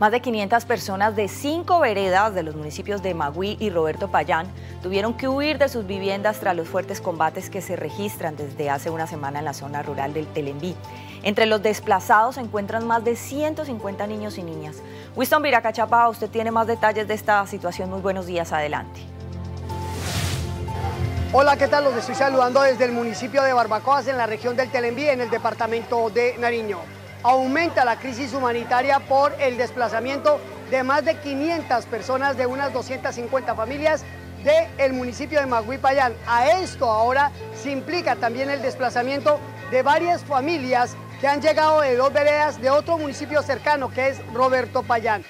Más de 500 personas de 5 veredas de los municipios de Magüí y Roberto Payán tuvieron que huir de sus viviendas tras los fuertes combates que se registran desde hace una semana en la zona rural del Telembí. Entre los desplazados se encuentran más de 150 niños y niñas. Winston Viracachapa, usted tiene más detalles de esta situación. Muy buenos días, adelante. Hola, ¿qué tal? Los estoy saludando desde el municipio de Barbacoas, en la región del Telembí, en el departamento de Nariño. Aumenta la crisis humanitaria por el desplazamiento de más de 500 personas de unas 250 familias del municipio de Magüí Payán. A esto ahora se implica también el desplazamiento de varias familias que han llegado de dos veredas de otro municipio cercano, que es Roberto Payán.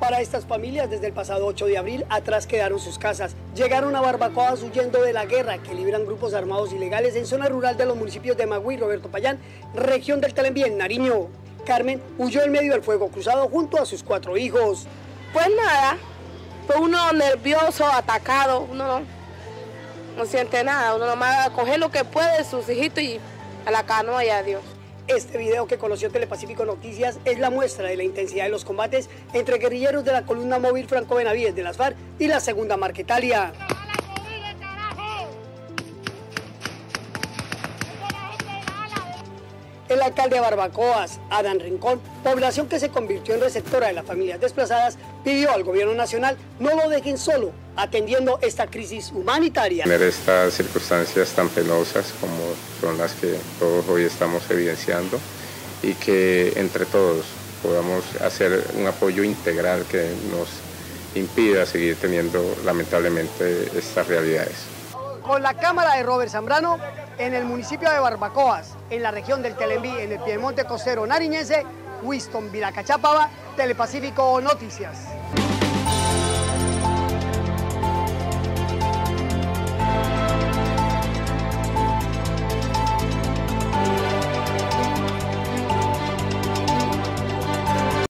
Para estas familias, desde el pasado 8 de abril, atrás quedaron sus casas. Llegaron a Barbacoas huyendo de la guerra que libran grupos armados ilegales en zona rural de los municipios de Magüí, Roberto Payán, región del Telembí, en Nariño. Carmen huyó en medio del fuego cruzado junto a sus 4 hijos. Pues nada, fue uno nervioso, atacado, uno no siente nada, uno nomás coge lo que puede, sus hijitos y a la canoa y adiós. Este video que conoció Telepacífico Noticias es la muestra de la intensidad de los combates entre guerrilleros de la columna móvil Franco Benavides de las FARC y la segunda Marquetalia. El alcalde de Barbacoas, Adán Rincón, población que se convirtió en receptora de las familias desplazadas, pidió al gobierno nacional no lo dejen solo, atendiendo esta crisis humanitaria. Tener estas circunstancias tan penosas como son las que todos hoy estamos evidenciando, y que entre todos podamos hacer un apoyo integral que nos impida seguir teniendo lamentablemente estas realidades. Con la cámara de Robert Zambrano, en el municipio de Barbacoas, en la región del Telembí, en el Piemonte Costero Nariñense, Winston Viracachapa, Telepacífico Noticias.